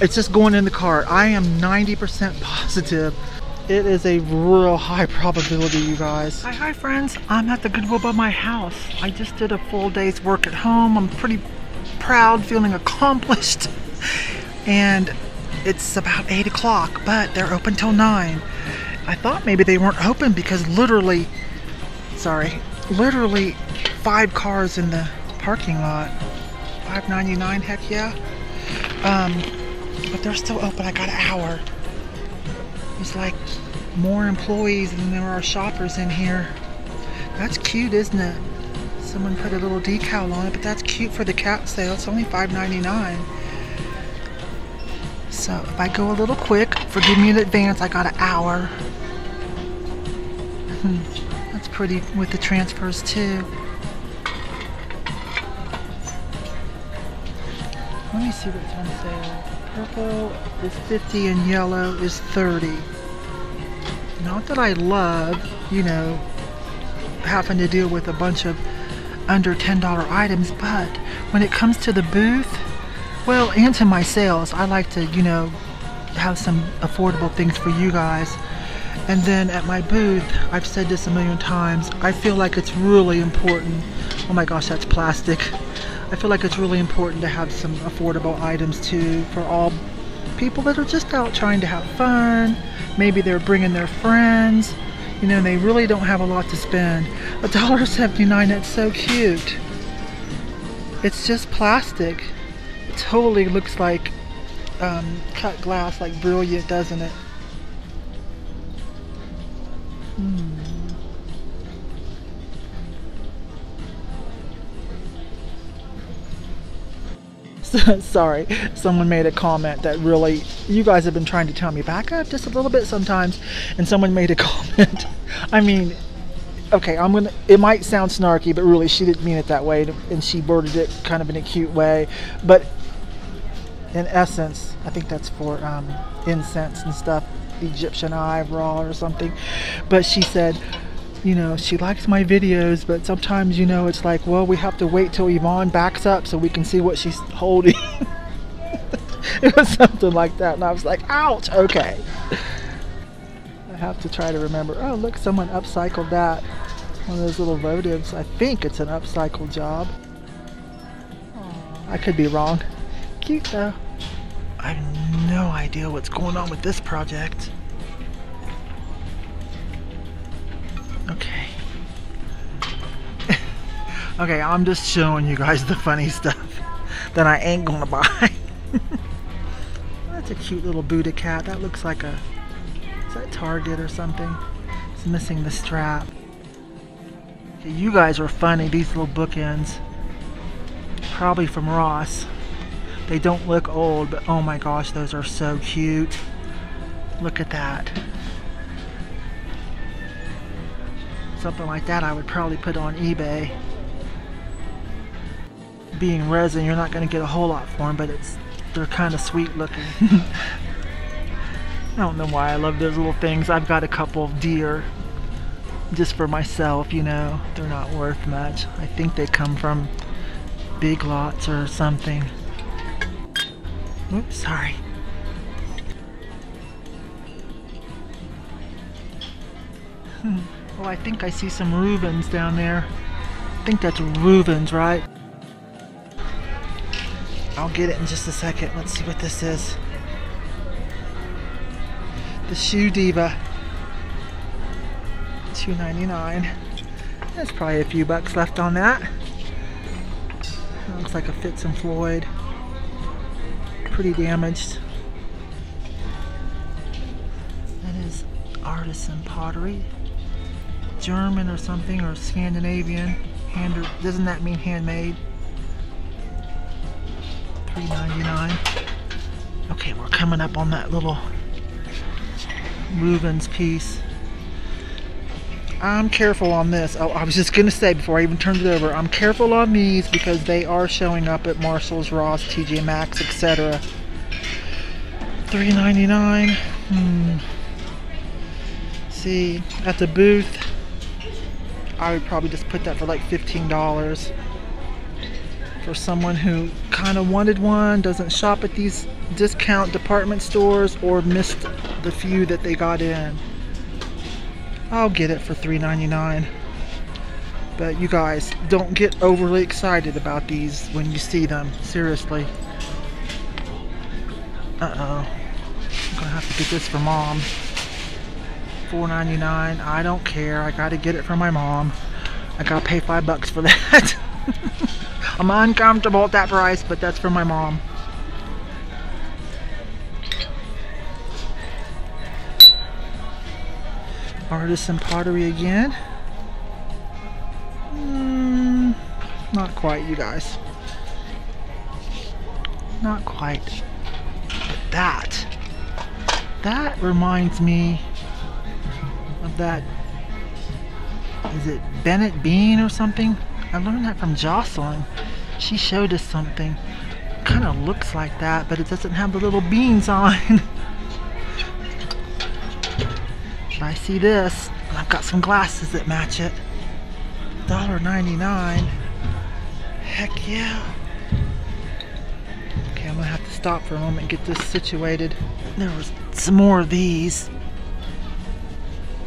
It's just going in the cart. I am 90% positive. It is a real high probability, you guys. Hi friends. I'm at the Goodwill by my house. I just did a full day's work at home. I'm pretty proud, feeling accomplished. And it's about 8 o'clock, but they're open till 9. I thought maybe they weren't open because literally, sorry, literally 5 cars in the parking lot. $5.99, heck yeah. But they're still open. I got an hour. There's like more employees than there are shoppers in here. That's cute, isn't it? Someone put a little decal on it, but that's cute for the cat sale. It's only $5.99. So if I go a little quick, forgive me in advance, I got an hour. That's pretty with the transfers too. Let me see what's on sale. Purple is $50 and yellow is $30. Not that I love, you know, having to deal with a bunch of under $10 items, but when it comes to the booth, well, and to my sales, I like to, you know, have some affordable things for you guys. And then at my booth, I've said this a million times, I feel like it's really important. Oh my gosh, that's plastic. I feel like it's really important to have some affordable items too for all people that are just out trying to have fun. Maybe they're bringing their friends, you know, and they really don't have a lot to spend. $1.79, that's so cute. It's just plastic. It totally looks like cut glass, like Brilliant, doesn't it? Sorry, someone made a comment that really, you guys have been trying to tell me back up just a little bit sometimes, and someone made a comment. I mean, okay, it might sound snarky, but really she didn't mean it that way, and she worded it kind of in a cute way, but in essence, I think that's for incense and stuff, Egyptian eyebrow or something. But she said, you know, she likes my videos, but sometimes, you know, it's like, well, we have to wait till Yvonne backs up so we can see what she's holding. It was something like that, and I was like, ouch, okay. I have to try to remember. Oh, look, someone upcycled that. One of those little votives. I think it's an upcycled job. Aww. I could be wrong. Cute, though. I have no idea what's going on with this project. Okay. Okay, I'm just showing you guys the funny stuff that I ain't gonna buy. That's a cute little Buddha cat. That looks like a... Is that Target or something? It's missing the strap. Okay, you guys are funny. These little bookends. Probably from Ross. They don't look old, but oh my gosh, those are so cute. Look at that. Something like that I would probably put on eBay. Being resin, you're not going to get a whole lot for them, but they're kind of sweet looking. I don't know why I love those little things. I've got a couple of deer just for myself, you know. They're not worth much. I think they come from Big Lots or something. Oops, sorry. Well, I think I see some Rubens down there. I think that's Rubens, right? I'll get it in just a second. Let's see what this is. The Shoe Diva. $2.99. There's probably a few bucks left on that. Looks like a Fitz and Floyd. Pretty damaged. That is artisan pottery. German or something, or Scandinavian. Doesn't that mean handmade? $3.99. Okay, we're coming up on that little Rubens piece. I'm careful on this. Oh, I was just gonna say before I even turned it over, I'm careful on these because they are showing up at Marshall's, Ross, TJ Maxx, etc. $3.99. See, at the booth, I would probably just put that for like $15. for someone who kind of wanted one, doesn't shop at these discount department stores, or missed the few that they got in. I'll get it for $3.99. But you guys, don't get overly excited about these when you see them, seriously. I'm gonna have to get this for Mom. $4.99, I don't care, I gotta get it for my mom. I gotta pay $5 for that. I'm uncomfortable at that price, but that's for my mom. Artisan pottery again. Not quite, you guys. Not quite. But that reminds me of that. Is it Bennett Bean or something? I learned that from Jocelyn. She showed us something. Kind of looks like that, but it doesn't have the little beans on. But I see this, and I've got some glasses that match it. $1.99. Heck yeah. Okay, I'm gonna have to stop for a moment and get this situated. There was some more of these.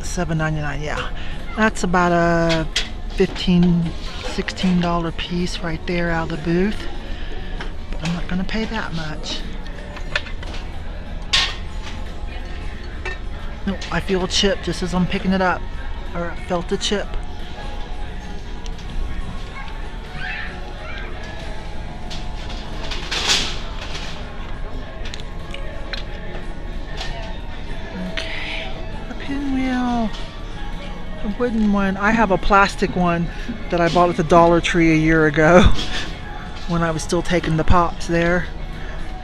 $7.99, yeah. That's about a $15, $16 piece right there out of the booth. But I'm not gonna pay that much. Nope, I feel a chip just as I'm picking it up. Or I felt a chip. Wooden one. I have a plastic one that I bought at the Dollar Tree a year ago when I was still taking the pops there.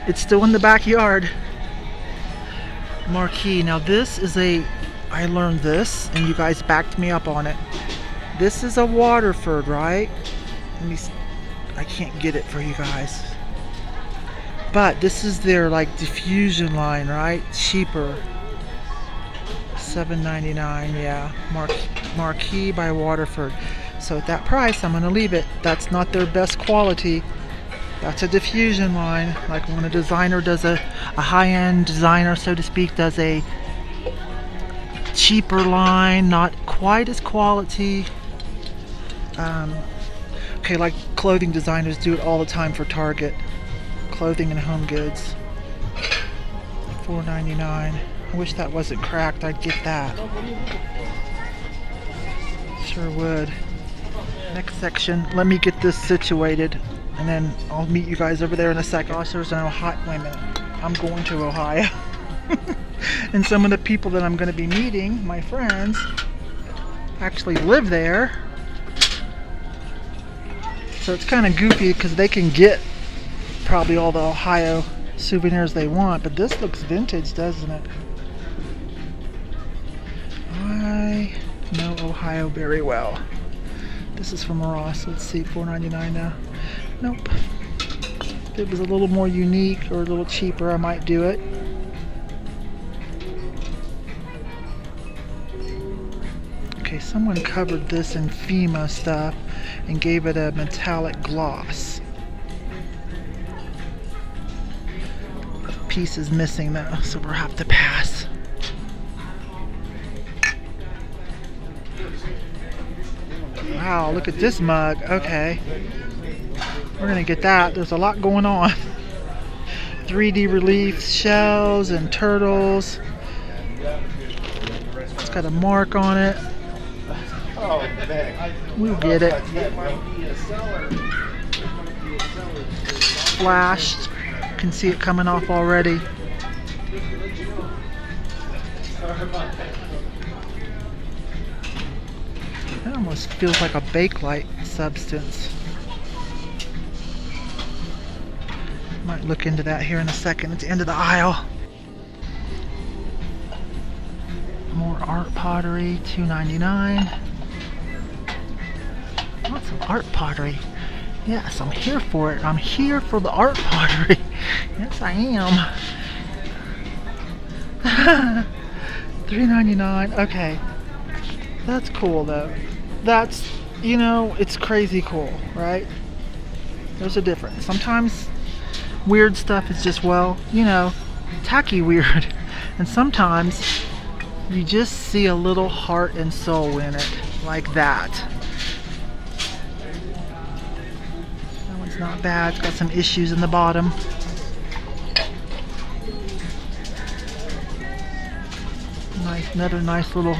It's still in the backyard. Marquee. Now this is a, I learned this and you guys backed me up on it. This is a Waterford, right? Let me see. I can't get it for you guys. But this is their like diffusion line, right? Cheaper. $7.99, yeah. Marquee by Waterford. So at that price, I'm gonna leave it. That's not their best quality. That's a diffusion line. Like when a designer does a high-end designer, so to speak, does a cheaper line, not quite as quality. Okay, like clothing designers do it all the time for Target. Clothing and home goods. $4.99. I wish that wasn't cracked, I'd get that. Sure would. Next section, let me get this situated and then I'll meet you guys over there in a second. Also, there's an Ohio, wait a minute, I'm going to Ohio. And some of the people that I'm gonna be meeting, my friends, actually live there. So it's kind of goofy because they can get probably all the Ohio souvenirs they want, but this looks vintage, doesn't it? I know Ohio very well. This is from Ross. Let's see, $4.99 now. Nope. If it was a little more unique or a little cheaper, I might do it. Okay, someone covered this in FEMA stuff and gave it a metallic gloss. A piece is missing though, so we'll have to pass. Wow, look at this mug. Okay, we're gonna get that. There's a lot going on. 3D relief shells and turtles. It's got a mark on it. We'll get it. Flashed. Can see it coming off already. That almost feels like a Bakelite substance. Might look into that here in a second. It's the end of the aisle. More art pottery, $2.99. Lots of art pottery. Yes, I'm here for it. I'm here for the art pottery. Yes, I am. $3.99. Okay. That's cool though. That's, you know, it's crazy cool, right? There's a difference. Sometimes weird stuff is just, well, you know, tacky weird. And sometimes you just see a little heart and soul in it, like that. That one's not bad. It's got some issues in the bottom. Nice, another nice little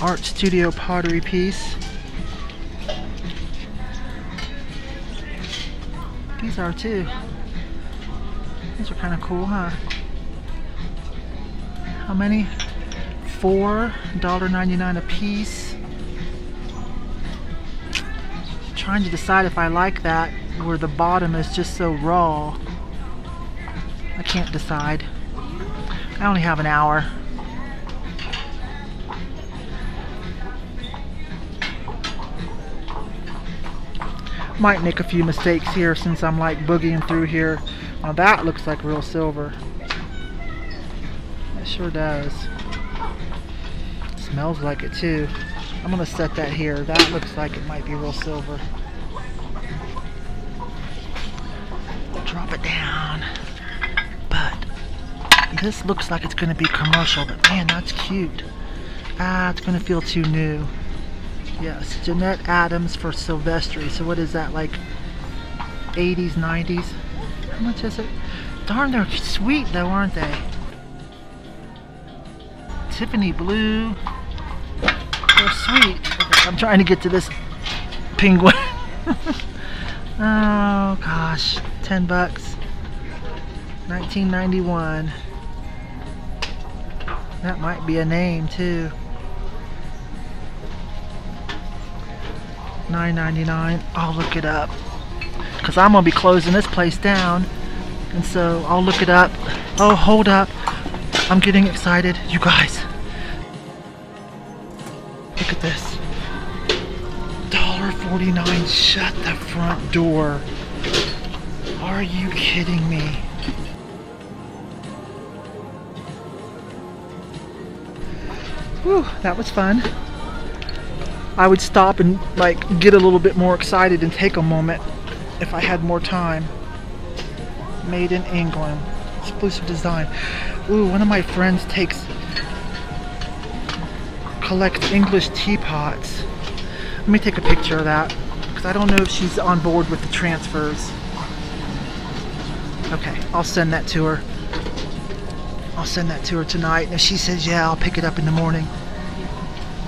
art studio pottery piece. These are too. These are kind of cool, huh? How many? $4.99 a piece. I'm trying to decide if I like that where the bottom is just so raw. I can't decide. I only have an hour. Might make a few mistakes here since I'm like boogieing through here. Now that looks like real silver. It sure does. It smells like it too. I'm gonna set that here. That looks like it might be real silver. Drop it down. But this looks like it's gonna be commercial, but man, that's cute. Ah, it's gonna feel too new. Yes, Jeanette Adams for Sylvestri. So what is that, like 80s, 90s? How much is it? Darn, they're sweet though, aren't they? Tiffany Blue. They're sweet. Okay, I'm trying to get to this penguin. Oh gosh, $10. 1991. That might be a name too. $9.99. I'll look it up because I'm gonna be closing this place down, and so I'll look it up. Oh, hold up, I'm getting excited, you guys. Look at this. $1.49. Shut the front door. Are you kidding me? Whew, that was fun. I would stop and like get a little bit more excited and take a moment if I had more time. Made in England, exclusive design. Ooh, one of my friends collects English teapots. Let me take a picture of that because I don't know if she's on board with the transfers. Okay, I'll send that to her. I'll send that to her tonight, and if she says yeah, I'll pick it up in the morning.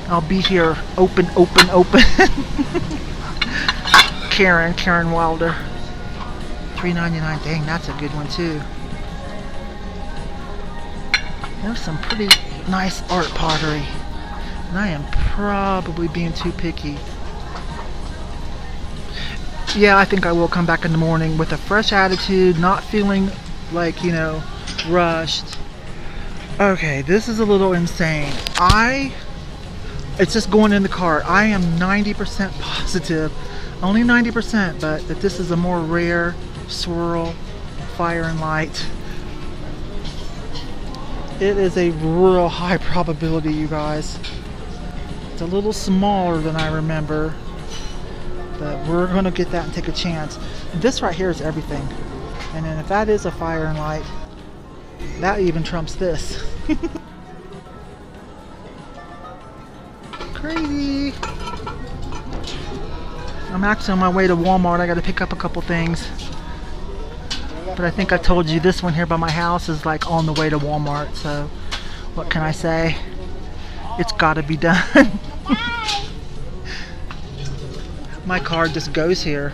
I'll be here open. Karen Wilder. $3.99. Dang, that's a good one too. There's some pretty nice art pottery. And I am probably being too picky. Yeah, I think I will come back in the morning with a fresh attitude, not feeling like, you know, rushed. Okay, this is a little insane. It's just going in the cart. I am 90% positive, only 90%, but that this is a more rare swirl, fire and light. It is a real high probability, you guys. It's a little smaller than I remember, but we're gonna get that and take a chance. And this right here is everything. And then if that is a fire and light, that even trumps this. Crazy. I'm actually on my way to Walmart. I got to pick up a couple things, but I think I told you this one here by my house is like on the way to Walmart, so what can I say? It's got to be done. My car just goes here.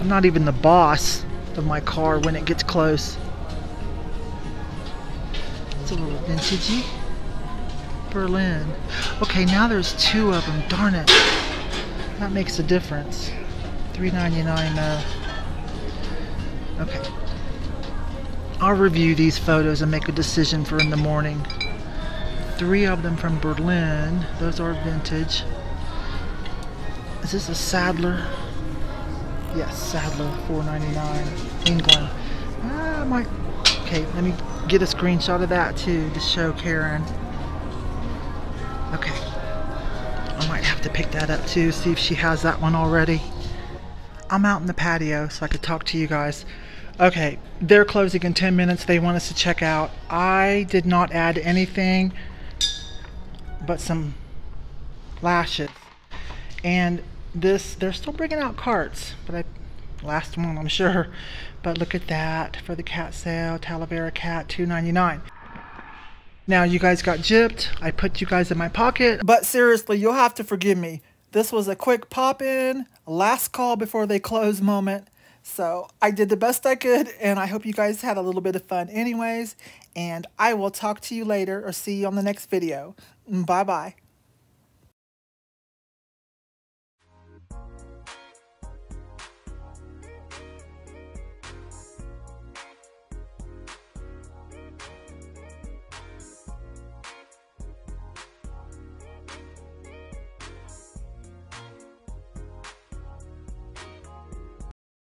I'm not even the boss of my car when it gets close. It's a little vintagey. Berlin. Okay, now there's two of them. Darn it. That makes a difference. $3.99 though. Okay. I'll review these photos and make a decision for in the morning. Three of them from Berlin. Those are vintage. Is this a Sadler? Yes, Sadler. $4.99. England. Ah, my. Okay, let me get a screenshot of that too to show Karen. Okay, I might have to pick that up too, see if she has that one already. I'm out in the patio so I could talk to you guys. Okay, they're closing in 10 minutes. They want us to check out. I did not add anything but some lashes. And this, they're still bringing out carts, but last one I'm sure. But look at that for the cat sale, Talavera cat, $2.99. Now you guys got gypped. I put you guys in my pocket, but seriously, you'll have to forgive me. This was a quick pop-in, last call before they close moment. So I did the best I could, and I hope you guys had a little bit of fun anyways. And I will talk to you later or see you on the next video. Bye-bye.